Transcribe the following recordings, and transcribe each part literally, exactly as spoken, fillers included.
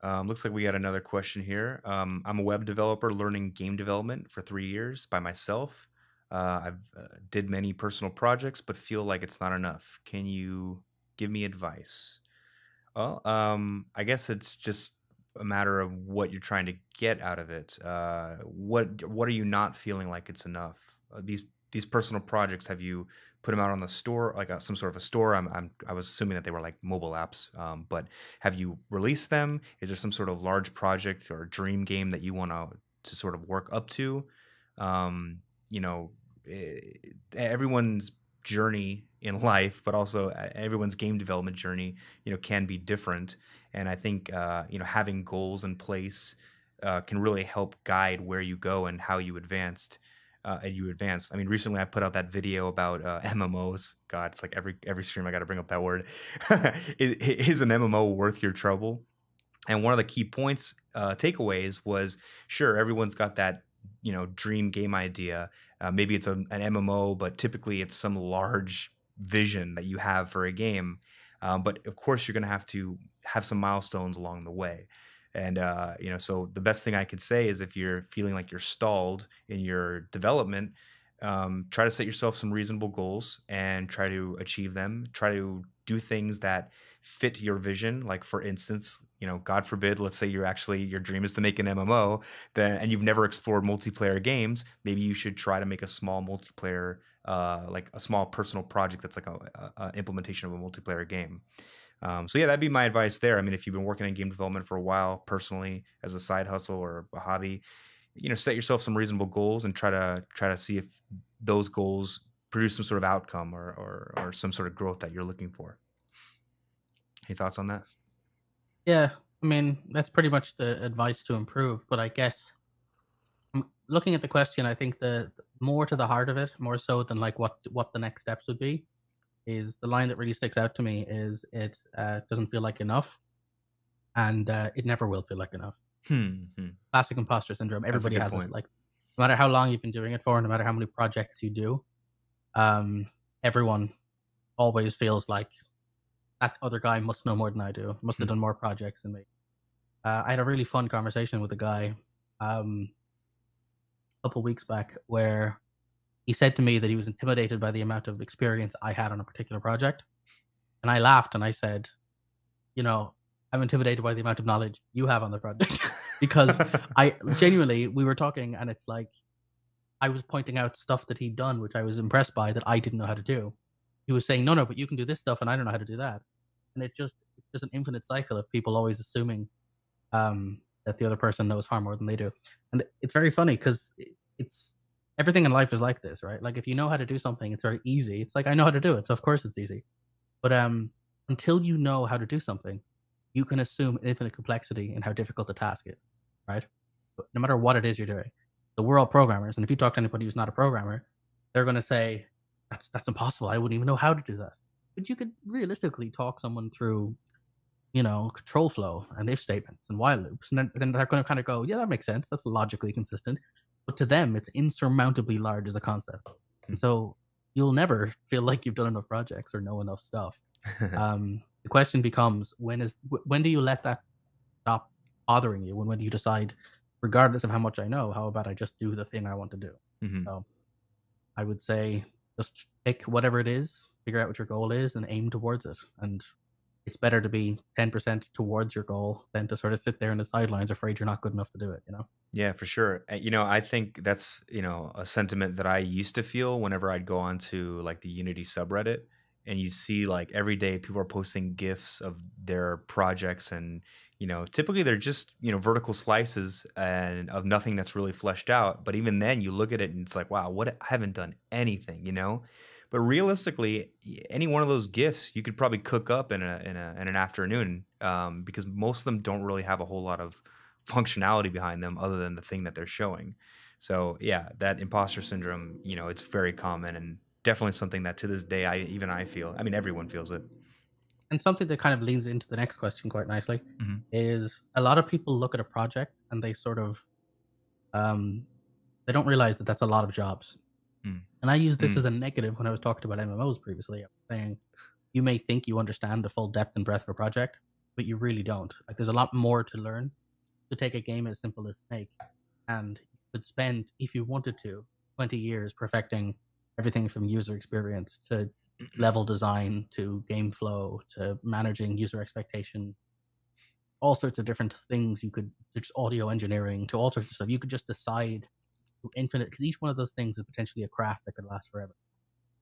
Um, looks like we got another question here. Um, I'm a web developer learning game development for three years by myself. Uh, I've uh, did many personal projects, but feel like it's not enough. Can you give me advice? Well, um, I guess it's just a matter of what you're trying to get out of it. Uh, what what are you not feeling like it's enough? Uh, these these personal projects, have you put them out on the store, like a, some sort of a store? I'm, I'm I was assuming that they were like mobile apps, um, but have you released them? Is there some sort of large project or dream game that you want to to sort of work up to? Um, you know, it, everyone's journey in life, but also everyone's game development journey, you know, can be different. And I think, uh, you know, having goals in place uh, can really help guide where you go and how you advanced uh, and you advance. I mean, recently I put out that video about uh, M M Os. God, it's like every, every stream I got to bring up that word. is, is an M M O worth your trouble? And one of the key points, uh, takeaways was, sure, everyone's got that, you know, dream game idea. Uh, maybe it's a, an M M O, but typically it's some large vision that you have for a game. Um, but of course, you're going to have to have some milestones along the way. And, uh, you know, so the best thing I could say is if you're feeling like you're stalled in your development, um, try to set yourself some reasonable goals and try to achieve them. Try to do things that fit your vision. Like, for instance, you know, God forbid, let's say you're actually, your dream is to make an M M O, then, and you've never explored multiplayer games. Maybe you should try to make a small multiplayer, uh, like a small personal project that's like a, a, a implementation of a multiplayer game. Um, so yeah, that'd be my advice there. I mean, if you've been working in game development for a while, personally, as a side hustle or a hobby, you know, set yourself some reasonable goals and try to try to see if those goals produce some sort of outcome or, or, or some sort of growth that you're looking for. Any thoughts on that? Yeah, I mean, that's pretty much the advice to improve. But I guess looking at the question, I think the more to the heart of it, more so than like what what the next steps would be, is the line that really sticks out to me is it uh, doesn't feel like enough, and uh, it never will feel like enough. Hmm, hmm. Classic imposter syndrome. Everybody has it. Like, no matter how long you've been doing it for, no matter how many projects you do, um, everyone always feels like, that other guy must know more than I do. Must have done more projects than me. Uh, I had a really fun conversation with a guy um, a couple weeks back where he said to me that he was intimidated by the amount of experience I had on a particular project. And I laughed and I said, you know, I'm intimidated by the amount of knowledge you have on the project. Because I genuinely, we were talking and it's like, I was pointing out stuff that he'd done, which I was impressed by that I didn't know how to do. He was saying, no, no, but you can do this stuff and I don't know how to do that. And it just, it's just an infinite cycle of people always assuming um, that the other person knows far more than they do. And it's very funny because it's, everything in life is like this, right? Like if you know how to do something, it's very easy. It's like, I know how to do it, so of course it's easy. But um, until you know how to do something, you can assume infinite complexity in how difficult the task is, right? But no matter what it is you're doing. So we're all programmers. And if you talk to anybody who's not a programmer, they're going to say, That's that's impossible. I wouldn't even know how to do that. But you could realistically talk someone through, you know, control flow and if statements and while loops, and then, then they're going to kind of go, yeah, that makes sense. That's logically consistent. But to them, it's insurmountably large as a concept. And so you'll never feel like you've done enough projects or know enough stuff. um, the question becomes, when is when do you let that stop bothering you? When when do you decide, regardless of how much I know, how about I just do the thing I want to do? Mm-hmm. So I would say, just pick whatever it is, figure out what your goal is and aim towards it. And it's better to be ten percent towards your goal than to sort of sit there in the sidelines afraid you're not good enough to do it, you know? Yeah, for sure. You know, I think that's, you know, a sentiment that I used to feel whenever I'd go on to like the Unity subreddit and you see like every day people are posting GIFs of their projects and, you know, typically they're just, you know, vertical slices and of nothing that's really fleshed out. But even then you look at it and it's like, wow, what, I haven't done anything, you know, but realistically, any one of those GIFs you could probably cook up in a, in a, in an afternoon, um, because most of them don't really have a whole lot of functionality behind them other than the thing that they're showing. So yeah, that imposter syndrome, you know, it's very common and definitely something that to this day, I, even I feel, I mean, everyone feels it. And something that kind of leans into the next question quite nicely mm-hmm. is a lot of people look at a project and they sort of, um, they don't realize that that's a lot of jobs. Mm. And I use this mm. as a negative when I was talking about M M Os previously. I was saying you may think you understand the full depth and breadth of a project, but you really don't. Like, there's a lot more to learn. To take a game as simple as Snake, and you could spend, if you wanted to, twenty years perfecting everything from user experience to level design to game flow to managing user expectation, all sorts of different things. You could, just audio engineering to all sorts of stuff. You could just decide to infinite, because each one of those things is potentially a craft that could last forever.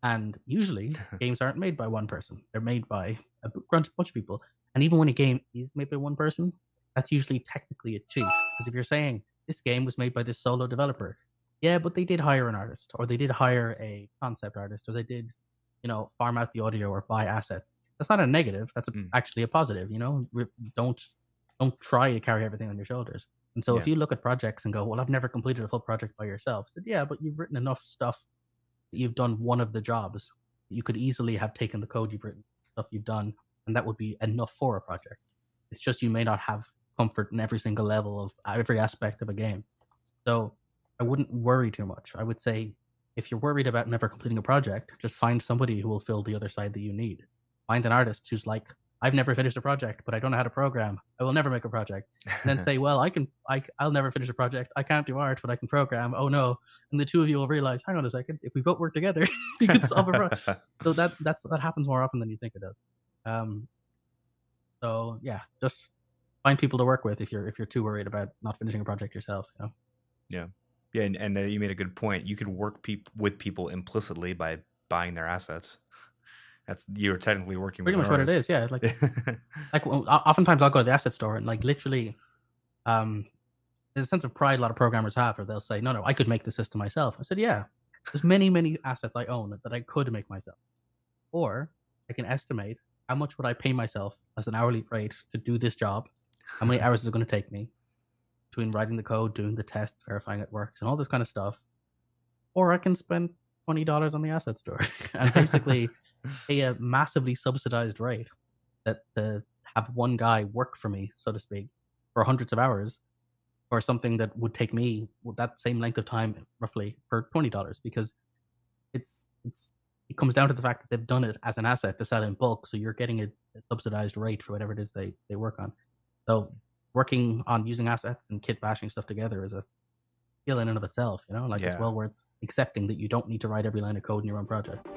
And usually games aren't made by one person. They're made by a bunch of people. And even when a game is made by one person, that's usually technically a cheat. Because if you're saying this game was made by this solo developer, yeah, but they did hire an artist, or they did hire a concept artist, or they did, you know, farm out the audio or buy assets. That's not a negative. That's a, mm. actually a positive. You know, don't don't try to carry everything on your shoulders. And so yeah. if you look at projects and go, well, I've never completed a full project by yourself. So, yeah, but you've written enough stuff that you've done one of the jobs. You could easily have taken the code you've written, stuff you've done, and that would be enough for a project. It's just you may not have comfort in every single level of every aspect of a game. So I wouldn't worry too much. I would say, if you're worried about never completing a project, just find somebody who will fill the other side that you need. Find an artist who's like, I've never finished a project, but I don't know how to program. I will never make a project. And then say, well, I can, I, I'll never finish a project. I can't do art, but I can program. Oh no. And the two of you will realize, hang on a second, if we both work together, we could solve a problem. So that, that's, that happens more often than you think it does. Um, so yeah, just find people to work with if you're, if you're too worried about not finishing a project yourself, you know? Yeah. Yeah, and, and you made a good point. You could work peop with people implicitly by buying their assets. That's you're technically working pretty with much what it is. Yeah, like like well, oftentimes I'll go to the asset store and like literally, um, there's a sense of pride a lot of programmers have, or they'll say, "No, no, I could make the system myself." I said, "Yeah, there's many many assets I own that, that I could make myself, or I can estimate how much would I pay myself as an hourly rate to do this job, how many hours is it going to take me." Between writing the code, doing the tests, verifying it works, and all this kind of stuff. Or I can spend twenty dollars on the asset store and basically pay a massively subsidized rate that uh, have one guy work for me, so to speak, for hundreds of hours, or something that would take me that same length of time roughly for twenty dollars, because it's it's it comes down to the fact that they've done it as an asset to sell in bulk, so you're getting a, a subsidized rate for whatever it is they, they work on. So working on using assets and kit bashing stuff together is a skill in and of itself, you know, like yeah. It's well worth accepting that you don't need to write every line of code in your own project.